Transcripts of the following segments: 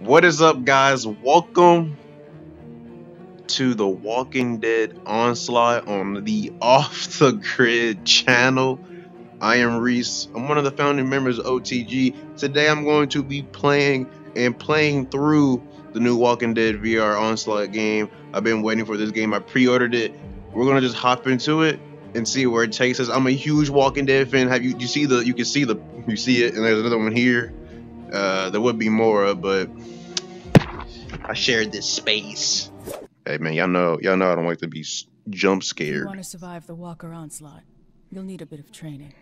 What is up, guys? Welcome to The Walking Dead Onslaught on the Off_TheGrid channel. I am Reese. I'm one of the founding members of OTG. Today I'm going to be playing through the new Walking Dead VR Onslaught game. I've been waiting for this game. I pre-ordered it. We're gonna just hop into it and see where it takes us. I'm a huge Walking Dead fan. You see it, and there's another one here. There would be more, but I shared this space. Hey man, y'all know I don't like to be jump scared. If you want to survive the Walker Onslaught, you'll need a bit of training.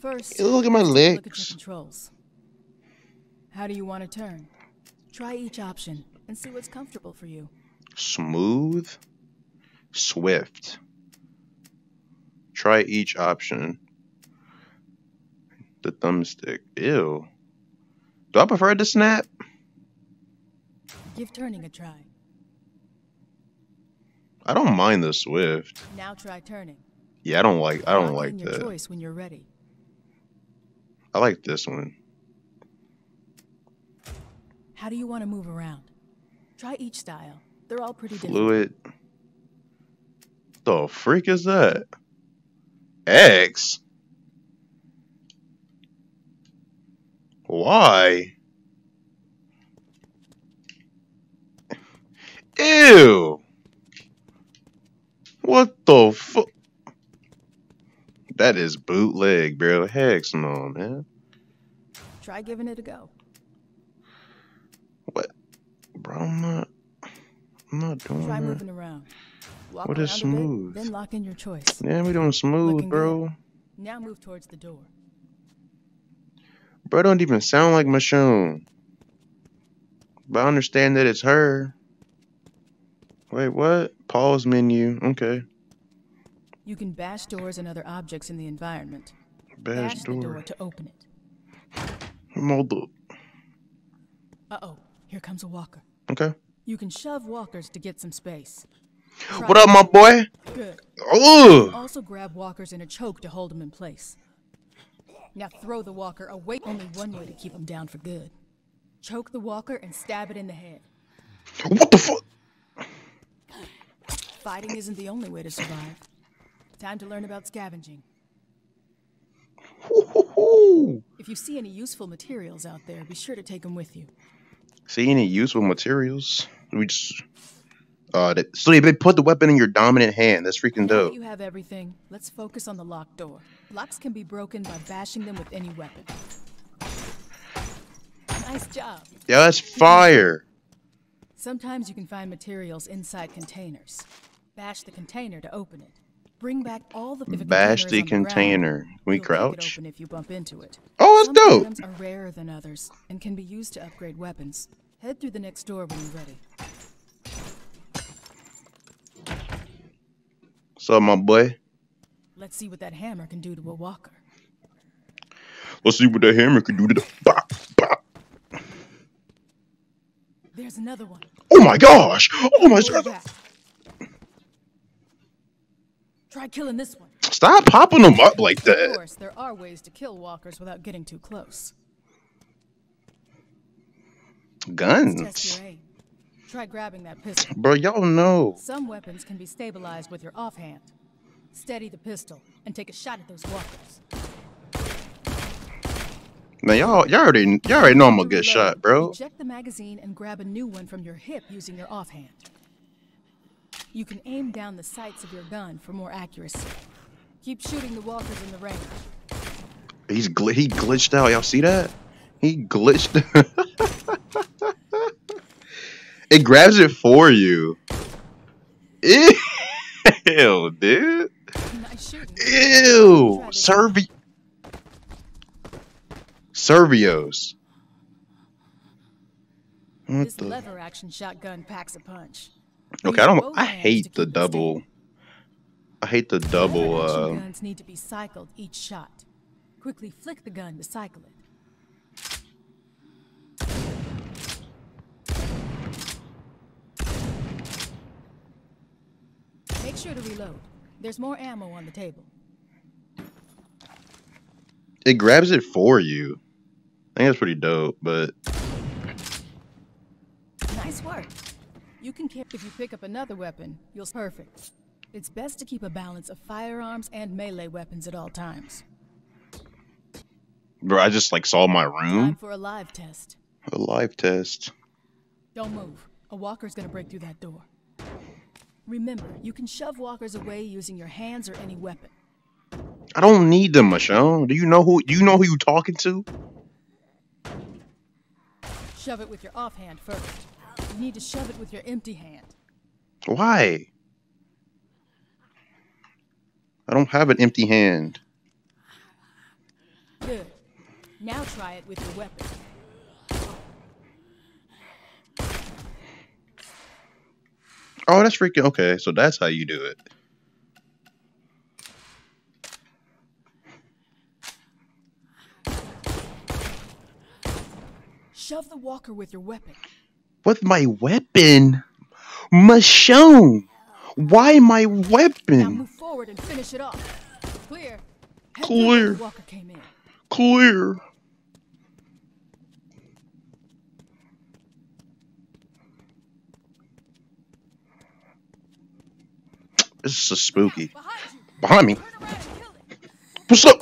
First, look at my legs. Look at your controls. How do you want to turn? Try each option and see what's comfortable for you. Smooth, swift. Try each option. The thumbstick. Ew. Do I prefer to snap? Give turning a try. I don't mind the swift. Now try turning. Yeah, I don't like that. Your choice when you're ready. I like this one. How do you want to move around? Try each style. They're all pretty fluid. Different. The freak is that? X. Why? Ew! What the fuck? That is bootleg, bro. Heck no, man. Try giving it a go. What? Bro, I'm not doing that. Try moving around. Walk what is smooth? Bit, then lock in your choice. Yeah, we doing smooth. Looking bro. Good. Now move towards the door. Bro, don't even sound like Michonne. But I understand that it's her. Wait, what? Pause menu. Okay. You can bash doors and other objects in the environment. Bash door. The door to open it. Mold up. Uh-oh. Here comes a walker. Okay. You can shove walkers to get some space. Try what up, my boy? Good. Ooh. Also grab walkers in a choke to hold them in place. Now throw the walker away. Only one way to keep him down for good. Choke the walker and stab it in the head. What the fuck? Fighting isn't the only way to survive. Time to learn about scavenging. Ooh. If you see any useful materials out there, be sure to take them with you. See any useful materials? We just... so they put the weapon in your dominant hand. That's freaking dope. You have everything. Let's focus on the locked door. Locks can be broken by bashing them with any weapon. Nice job. Yeah, that's fire. Sometimes you can find materials inside containers. Bash the container to open it. Bring back all the bash the container. Can we crouch? Open if you bump into it. Oh, that's dope. Some items are rarer than others and can be used to upgrade weapons. Head through the next door when you're ready. What's up, my boy? Let's see what that hammer can do to a walker. Let's see what that hammer can do to the... Bop, bop. There's another one. Oh my gosh! Oh my... Try killing this one. Stop popping them up like that. Of course, there are ways to kill walkers without getting too close. Guns. Let's test your aim. Try grabbing that pistol. Bro, y'all know. Some weapons can be stabilized with your offhand. Steady the pistol and take a shot at those walkers. Now y'all already know I'm a good shot, bro. Check the magazine and grab a new one from your hip using your offhand. You can aim down the sights of your gun for more accuracy. Keep shooting the walkers in the range. He glitched out. Y'all see that? He glitched. It grabs it for you. Ew, dude. Ew. Servios. What this lever action shotgun packs a punch. Okay, I hate the double guns need to be cycled each shot. Quickly flick the gun to cycle it. Make sure to reload. There's more ammo on the table. It grabs it for you. I think that's pretty dope, but this works. You can carry if you pick up another weapon, you'll perfect. It's best to keep a balance of firearms and melee weapons at all times. Bro, I just like saw my room. Time for a live test. A live test. Don't move. A walker's gonna break through that door. Remember, you can shove walkers away using your hands or any weapon. I don't need them, Michonne. Do you know who you talking to? Shove it with your offhand first. You need to shove it with your empty hand. Why? I don't have an empty hand. Good. Now try it with your weapon. Oh, that's freaking okay. So that's how you do it. Shove the walker with your weapon. With my weapon? Michonne! Why my weapon? Now move forward and finish it off. Clear. Clear. Walker came in. Clear. This is so spooky. Behind me. What's up,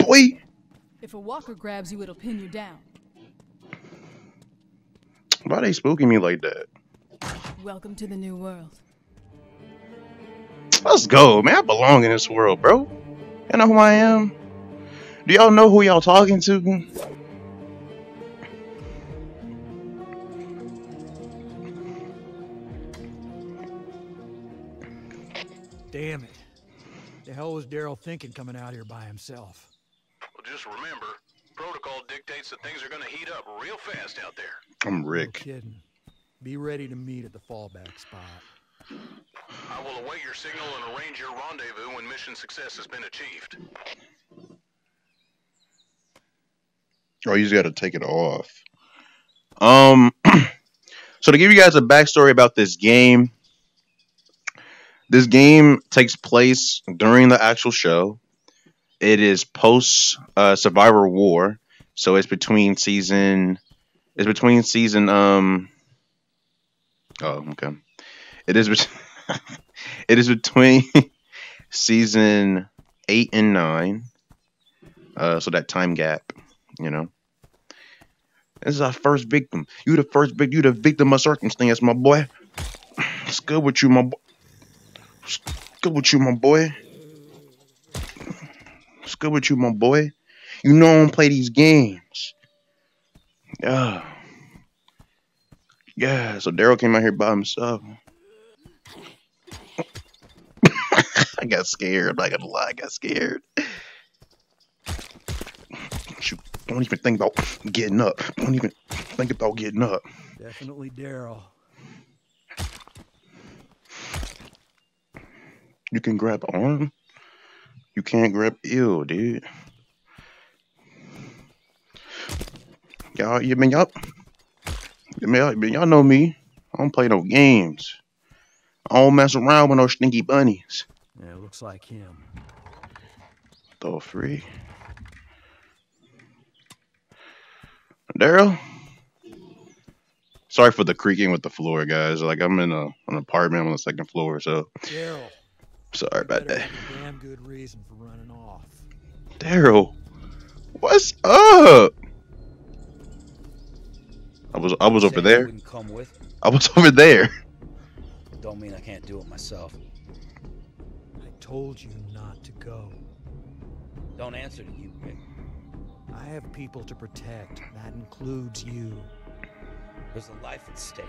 boy? If a walker grabs you, it'll pin you down. Why are they spooking me like that? Welcome to the new world. Let's go, man. I belong in this world, bro. You know who I am? Do y'all know who y'all talking to? Damn it. The hell was Daryl thinking coming out here by himself? Well, just remember, protocol dictates that things are going to heat up real fast out there. I'm Rick. No kidding. Be ready to meet at the fallback spot. I will await your signal and arrange your rendezvous when mission success has been achieved. Oh, you just got to take it off. So to give you guys a backstory about this game takes place during the actual show. It is post Survivor War, so it's between season. It's between season. Oh, okay. It is. It is between season 8 and 9. So that time gap, you know. This is our first victim. You the first victim. You the victim of circumstance, my boy. It's good with you, my boy. It's good with you, my boy. It's good with you, my boy. You know I don't play these games. Yeah. Yeah, so Daryl came out here by himself. I got scared. I'm not gonna lie. I got scared. Shoot. Don't even think about getting up. Don't even think about getting up. Definitely Daryl. You can grab arm. You can't grab ill, dude. Y'all, y'all know me. I don't play no games. I don't mess around with no stinky bunnies. Yeah, it looks like him. Throw free. Daryl. Sorry for the creaking with the floor, guys. Like I'm in an apartment on the second floor, so. Daryl. Sorry about that. Damn good reason for running off. Daryl, what's up? I was over there. I was over there. Don't mean I can't do it myself. I told you not to go. Don't answer to you, Rick. I have people to protect. That includes you. There's a life at stake.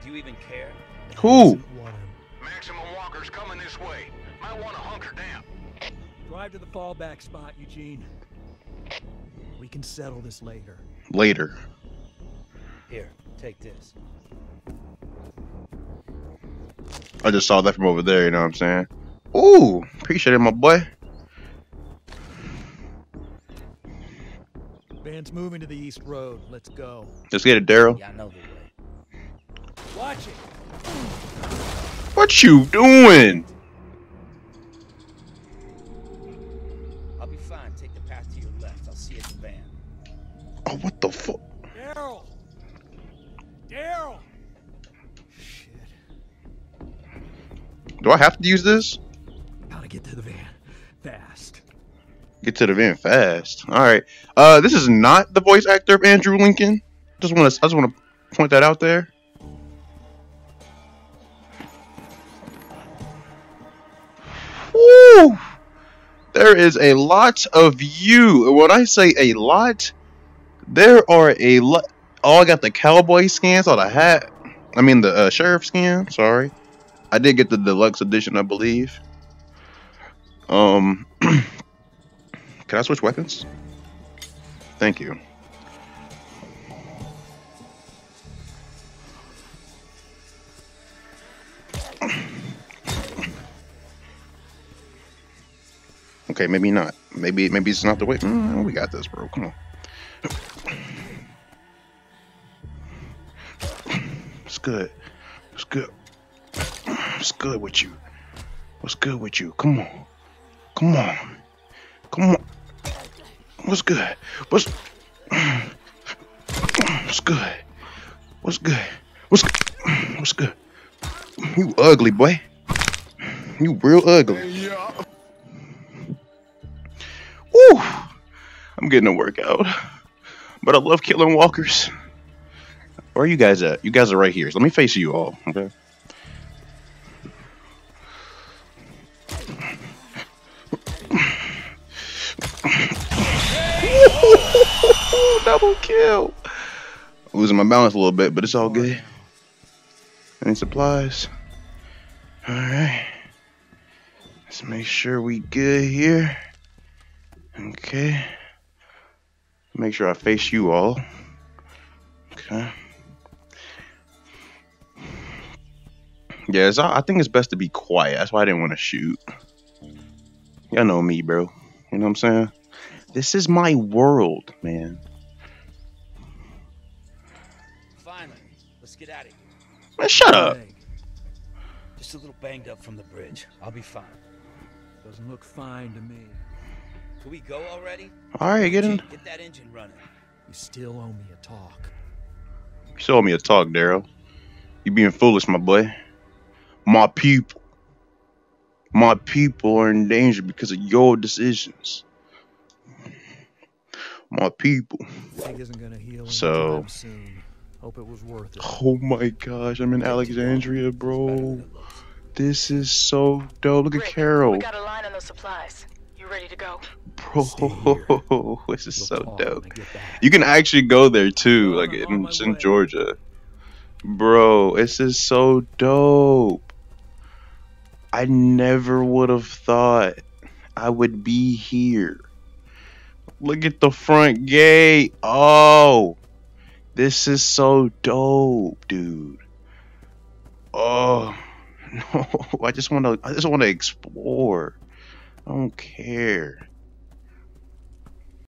Do you even care? Who? Maximum walkers coming this way. Might want to hunker down. Drive to the fallback spot, Eugene. We can settle this later. Later. Here, take this. I just saw that from over there, you know what I'm saying? Ooh, appreciate it, my boy. Van's moving to the east road. Let's go. Let's get it, Daryl. Yeah, I know the way. Watch it. What you doing? I'll be fine. Take the path to your left. I'll see you at the van. Oh, what the fuck? Daryl! Daryl! Do I have to use this? Gotta get to the van fast. Get to the van fast. All right. This is not the voice actor of Andrew Lincoln. I just want to point that out there. Woo! There is a lot of you. When I say a lot, there are a lot. Oh, I got the cowboy skins on the hat. I mean the sheriff skin. Sorry, I did get the deluxe edition, I believe. Can I switch weapons? Thank you. Okay, maybe not. Maybe it's not the way. We got this, bro. Come on. What's good? What's good? What's good with you? What's good with you? Come on. Come on. Come on. What's good? What's good? What's good? What's good? What's good? You ugly, boy. You real ugly. Yeah. Woo! I'm getting a workout. But I love killing walkers. Where are you guys at? You guys are right here. So let me face you all, okay? Double kill! I'm losing my balance a little bit, but it's all good. Any supplies? Alright. Let's make sure we good here. Okay. Make sure I face you all. Okay. Yeah, I think it's best to be quiet. That's why I didn't want to shoot. Y'all know me, bro. You know what I'm saying? This is my world, man. Finally, let's get out of here. Man, shut up. Just a little banged up from the bridge. I'll be fine. Doesn't look fine to me. Can we go already? All right, get in. Get that engine running. You still owe me a talk. You still owe me a talk, Daryl. You being foolish, my boy. My people are in danger because of your decisions. My people. Isn't gonna heal so. Soon. Hope it was worth it. Oh my gosh, I'm in Alexandria, bro. This is so dope. Look at Carol. We got a line on those supplies. Ready to go, bro? This is so dope. You can actually go there too, like it's in Georgia, bro. This is so dope. I never would have thought I would be here. Look at the front gate. Oh, this is so dope, dude. Oh no, I just want to explore. I don't care.